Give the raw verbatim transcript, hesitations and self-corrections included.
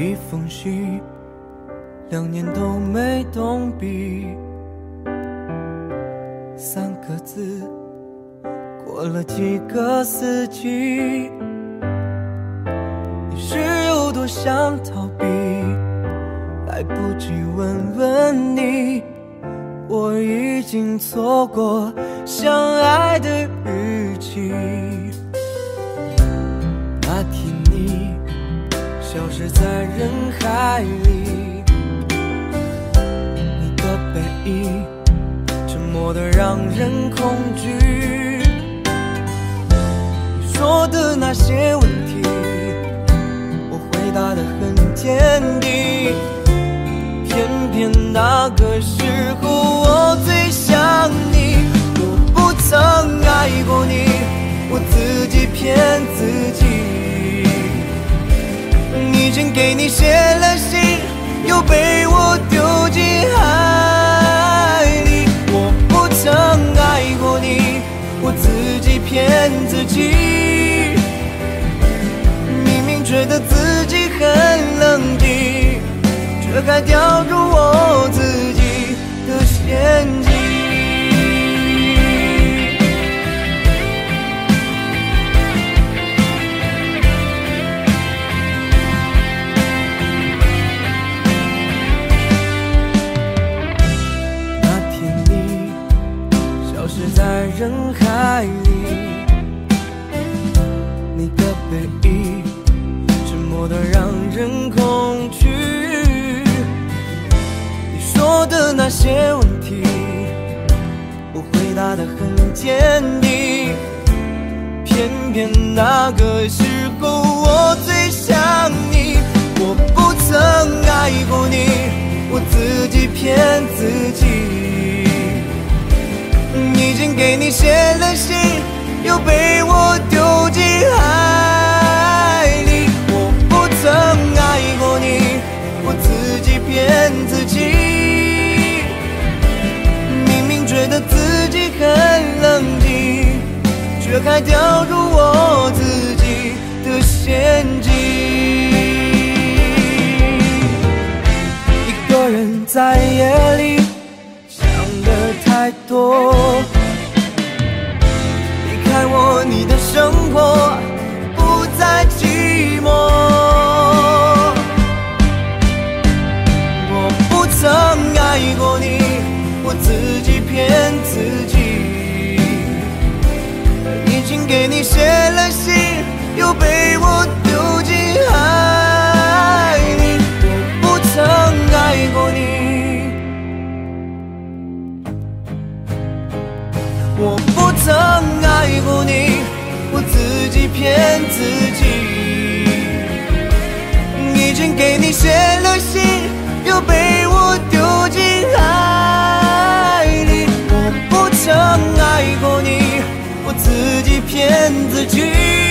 一封信，两年都没动笔。三个字，过了几个四季。你是有多想逃避，来不及问问你，我已经错过相爱的日期。那天你消失在人海里，你的背影沉默的让人恐惧。你说的那些问题，我回答的很坚定，偏偏那个时候我最想你。我不曾爱过你，我自己骗自己。 已经给你写了信，又被我丢进海里。我不曾爱过你，我自己骗自己。明明觉得自己很冷静，却还掉入我自己的陷阱。 在人海里，你的背影沉默的让人恐惧。你说的那些问题，我回答的很坚定，偏偏那个时候我最想你。我不曾爱过你，我自己骗自己。 已经给你写了信，又被我丢进海里。我不曾爱过你，我自己骗自己。明明觉得自己很冷静，却还掉入我自己的陷阱。一个人在夜里想的太多。 爱我，你的生活不再寂寞。我不曾爱过你，我自己骗自己。已经给你写了信，又被我丢进海里。我不曾爱过你，我不曾。 爱过你，我自己骗自己。已经给你写了信，又被我丢进海里。我不曾爱过你，我自己骗自己。